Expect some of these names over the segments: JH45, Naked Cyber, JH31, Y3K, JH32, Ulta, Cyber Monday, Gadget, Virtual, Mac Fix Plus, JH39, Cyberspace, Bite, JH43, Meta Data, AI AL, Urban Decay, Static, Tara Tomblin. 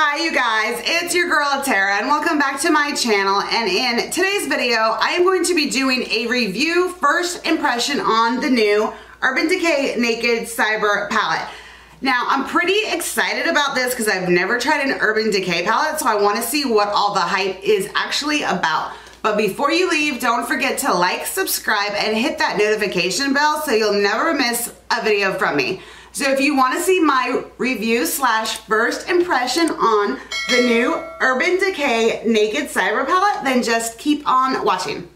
Hi you guys, it's your girl Tara and welcome back to my channel. And in today's video I am going to be doing a review first impression on the new Urban Decay Naked Cyber palette. Now I'm pretty excited about this because I've never tried an Urban Decay palette, so I want to see what all the hype is actually about. But before you leave, don't forget to like, subscribe, and hit that notification bell so you'll never miss a video from me. So if you want to see my review slash first impression on the new Urban Decay Naked Cyber palette, then just keep on watching.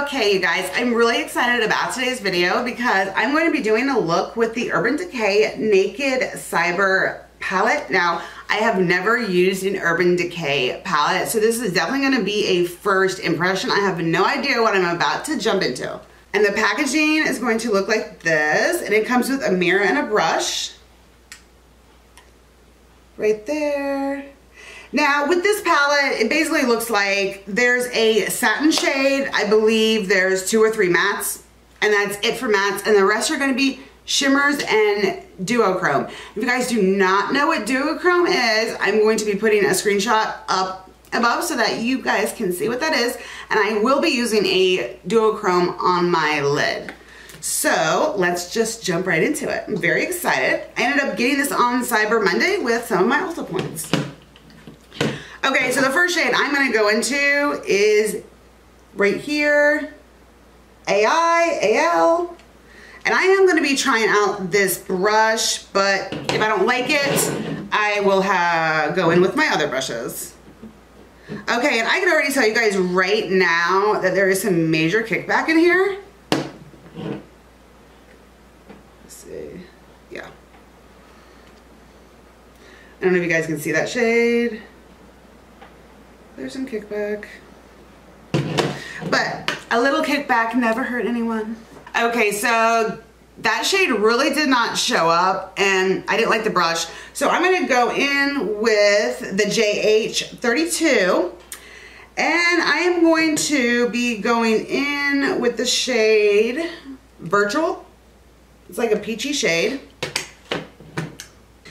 Okay, you guys, I'm really excited about today's video because I'm going to be doing a look with the Urban Decay Naked Cyber palette. Now, I have never used an Urban Decay palette, so this is definitely going to be a first impression. I have no idea what I'm about to jump into. And the packaging is going to look like this, and it comes with a mirror and a brush right there. Now with this palette, it basically looks like there's a satin shade, I believe there's 2 or 3 mattes, and that's it for mattes, and the rest are going to be shimmers and duochrome. If you guys do not know what duochrome is, I'm going to be putting a screenshot up above so that you guys can see what that is, and I will be using a duochrome on my lid. So let's just jump right into it. I'm very excited. I ended up getting this on Cyber Monday with some of my Ulta points. Okay, so the first shade I'm going to go into is right here, AI AL, and I am going to be trying out this brush, but if I don't like it, I will go in with my other brushes. Okay, and I can already tell you guys right now that there is some major kickback in here. Let's see. Yeah. I don't know if you guys can see that shade. There's some kickback. But a little kickback never hurt anyone. Okay, so that shade really did not show up, and I didn't like the brush. So I'm going to go in with the JH32, and I am going to be going in with the shade Virtual. It's like a peachy shade.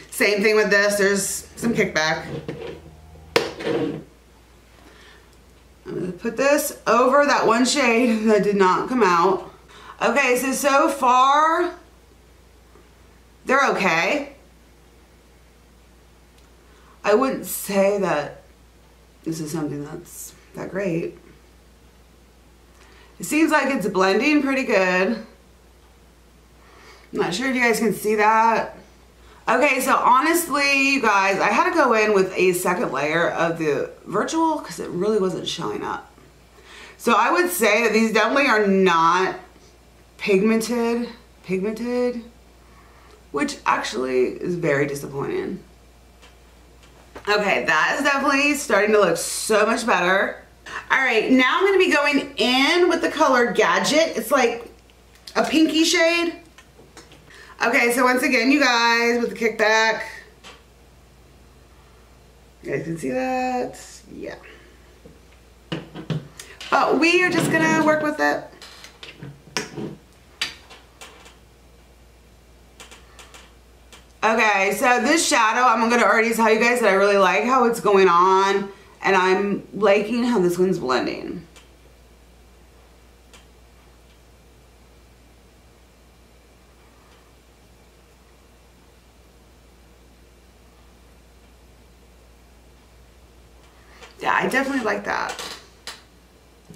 Same thing with this. There's some kickback. I'm going to put this over that one shade that did not come out. Okay, so far, they're okay. I wouldn't say that this is something that's that great. It seems like it's blending pretty good. I'm not sure if you guys can see that. Okay, so honestly, you guys, I had to go in with a second layer of the Virtual because it really wasn't showing up. So I would say that these definitely are not pigmented, which actually is very disappointing. Okay, that is definitely starting to look so much better. All right, now I'm going to be going in with the color Gadget. It's like a pinky shade. Okay, so once again, you guys, with the kickback, you guys can see that. Yeah, but we are just gonna work with it. Okay, so this shadow, I'm going to already tell you guys that I really like how it's going on, and I'm liking how this one's blending. Yeah, I definitely like that.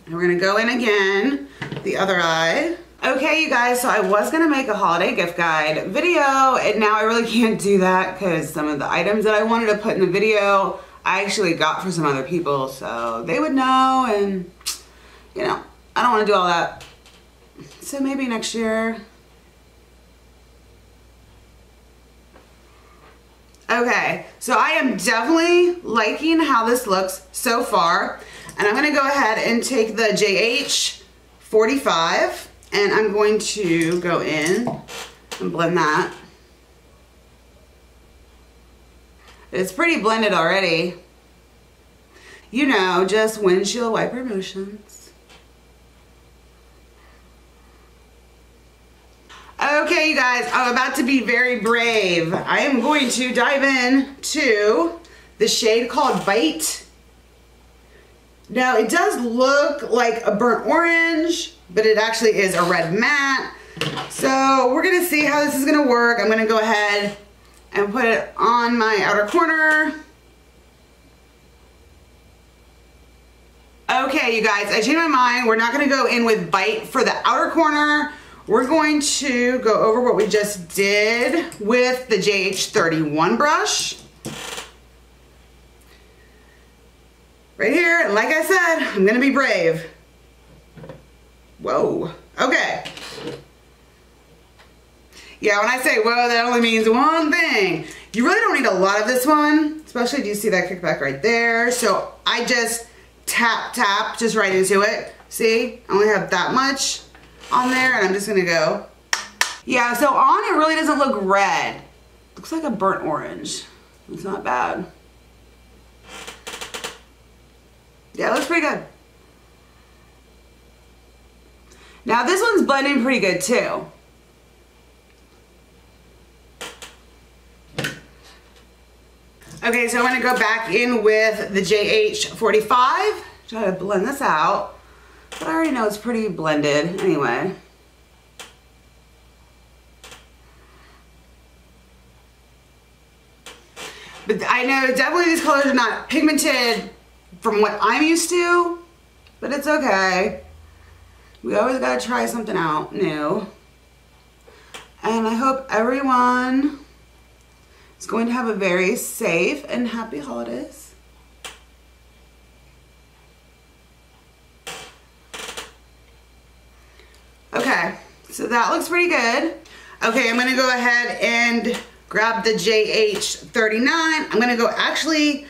And we're going to go in again, the other eye. Okay, you guys, so I was going to make a holiday gift guide video, and now I really can't do that because some of the items that I wanted to put in the video, I actually got for some other people, so they would know, and, you know, I don't want to do all that. So maybe next year. Okay, so I am definitely liking how this looks so far, and I'm going to go ahead and take the JH45. And I'm going to go in and blend that. It's pretty blended already. You know, just windshield wiper motions. Okay, you guys, I'm about to be very brave. I am going to dive in to the shade called Bite. Now it does look like a burnt orange, but it actually is a red matte. So we're gonna see how this is gonna work. I'm gonna go ahead and put it on my outer corner. Okay, you guys, I changed my mind. We're not gonna go in with Bite for the outer corner. We're going to go over what we just did with the JH31 brush. Right here, and like I said, I'm gonna be brave. Whoa, okay. Yeah, when I say whoa, that only means one thing. You really don't need a lot of this one, especially do you see that kickback right there? So I just tap just right into it. See, I only have that much on there and I'm just gonna go. Yeah, so on it really doesn't look red. Looks like a burnt orange. It's not bad. Yeah, it looks pretty good. Now this one's blending pretty good too. Okay, so I'm gonna go back in with the JH45. Try to blend this out, but I already know it's pretty blended anyway. But I know definitely these colors are not pigmented from what I'm used to, but it's okay. We always gotta try something out new. And I hope everyone is going to have a very safe and happy holidays. Okay, so that looks pretty good. Okay, I'm gonna go ahead and grab the JH39. I'm gonna go actually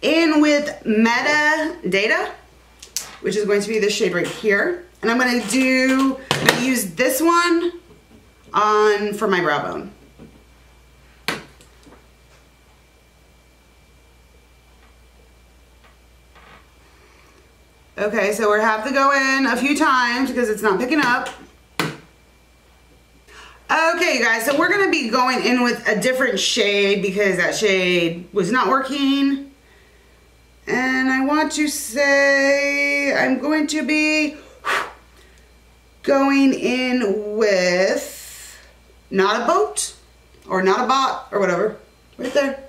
in with Meta Data, which is going to be this shade right here. And I'm gonna use this one on for my brow bone. Okay, so we have to go in a few times because it's not picking up. Okay, you guys, so we're gonna be going in with a different shade because that shade was not working. And I want to say I'm going to be going in with Not a Boat or Not a Bot or whatever, right there.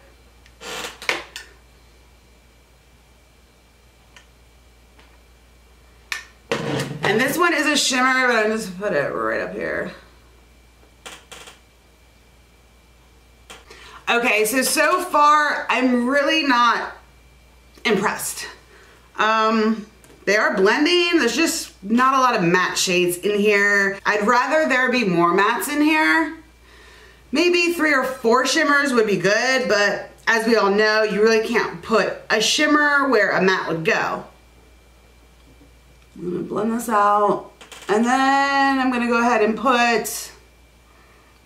And this one is a shimmer, but I'm just put it right up here. Okay, so far I'm really not impressed. They are blending. There's just not a lot of matte shades in here. I'd rather there be more mattes in here. Maybe 3 or 4 shimmers would be good, but as we all know, you really can't put a shimmer where a matte would go. I'm gonna blend this out, and then I'm gonna go ahead and put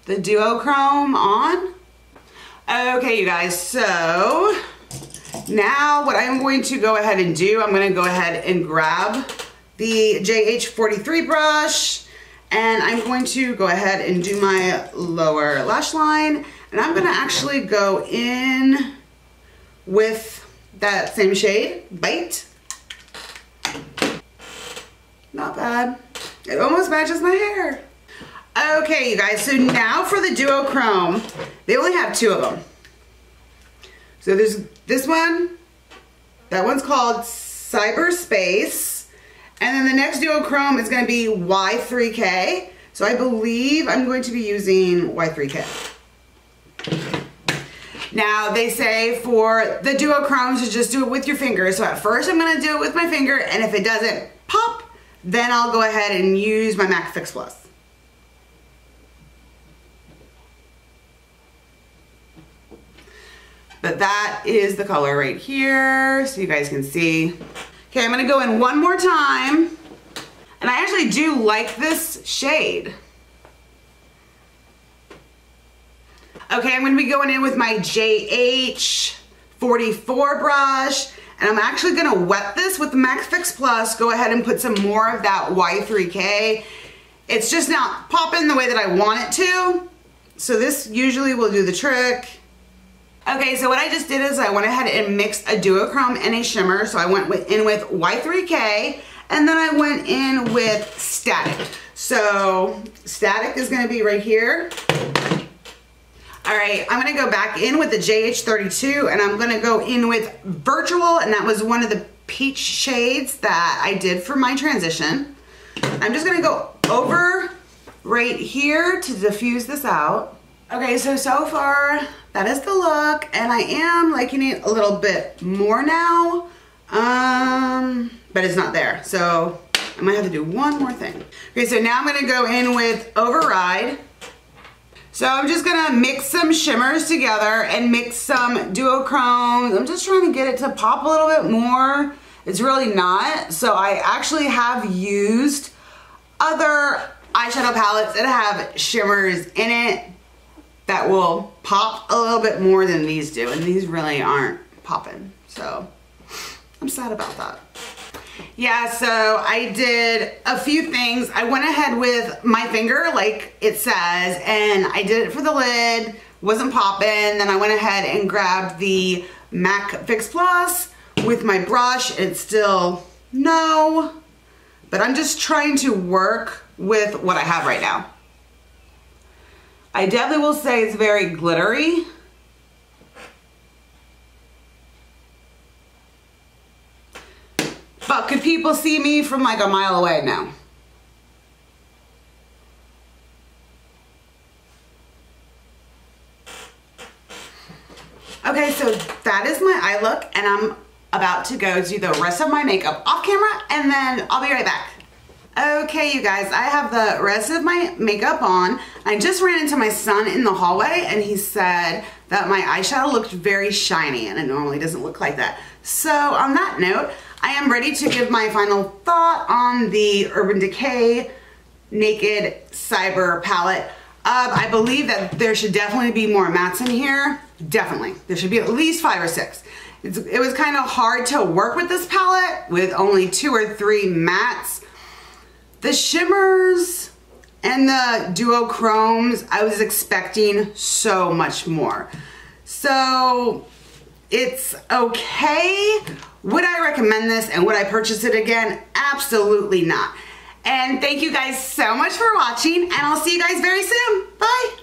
the duochrome on. Okay, you guys, so now what I'm going to go ahead and do, I'm going to go ahead and grab the JH43 brush, and I'm going to go ahead and do my lower lash line, and I'm going to actually go in with that same shade, Bite. Not bad. It almost matches my hair. Okay, you guys, so now for the duochrome, they only have 2 of them. So there's this one, that one's called Cyberspace, and then the next duochrome is gonna be Y3K. So I believe I'm going to be using Y3K. Now they say for the duochromes to just do it with your finger. So at first I'm gonna do it with my finger, and if it doesn't pop, then I'll go ahead and use my Mac Fix Plus. But that is the color right here, so you guys can see. Okay, I'm gonna go in one more time. And I actually do like this shade. Okay, I'm gonna be going in with my JH44 brush, and I'm actually gonna wet this with the Mac Fix Plus, go ahead and put some more of that Y3K. It's just not popping the way that I want it to, so this usually will do the trick. Okay, so what I just did is I went ahead and mixed a duochrome and a shimmer. So I went in with Y3K, and then I went in with Static. So Static is gonna be right here. All right, I'm gonna go back in with the JH32, and I'm gonna go in with Virtual, and that was one of the peach shades that I did for my transition. I'm just gonna go over right here to diffuse this out. Okay, so far, that is the look, and I am liking it a little bit more now, but it's not there, so I might have to do one more thing. Okay, so now I'm gonna go in with Override. So I'm just gonna mix some shimmers together and mix some duochromes. I'm just trying to get it to pop a little bit more. It's really not, so I actually have used other eyeshadow palettes that have shimmers in it, that will pop a little bit more than these do, and these really aren't popping, so I'm sad about that. Yeah, so I did a few things. I went ahead with my finger, like it says, and I did it for the lid, wasn't popping. Then I went ahead and grabbed the Mac Fix Plus with my brush, and it's still no, but I'm just trying to work with what I have right now. I definitely will say it's very glittery. But could people see me from like a mile away? No. Okay, so that is my eye look, and I'm about to go do the rest of my makeup off camera, and then I'll be right back. Okay, you guys, I have the rest of my makeup on. I just ran into my son in the hallway, and he said that my eyeshadow looked very shiny, and it normally doesn't look like that. So on that note, I am ready to give my final thought on the Urban Decay Naked Cyber palette. I believe that there should definitely be more mattes in here. Definitely. There should be at least 5 or 6. It was kind of hard to work with this palette with only 2 or 3 mattes. The shimmers and the duochromes, I was expecting so much more. So it's okay. Would I recommend this and would I purchase it again? Absolutely not. And thank you guys so much for watching, and I'll see you guys very soon. Bye.